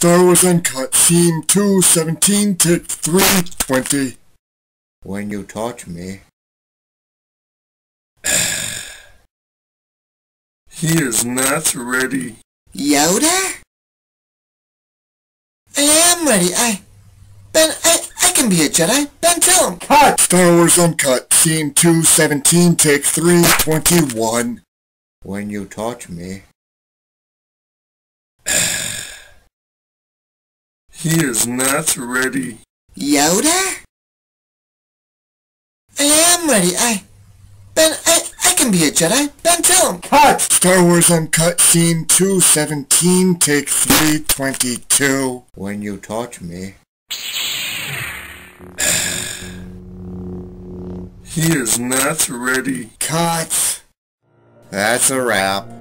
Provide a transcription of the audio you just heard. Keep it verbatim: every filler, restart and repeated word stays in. Star Wars Uncut, Scene two, seventeen to three twenty. When you touch me. He is not ready. Yoda? I am ready. I... Ben, I, I can be a Jedi. Ben, tell him. Cut! Star Wars Uncut, Scene two, seventeen, Take three, twenty-one. When you touch me. He is not ready. Yoda? I am ready. I... Ben, I, I can be a Jedi. Ben, tell him. Cut! Star Wars Uncut, Scene two, seventeen, Take three, twenty-two. When you touch me. He is not ready. Cut. That's a wrap.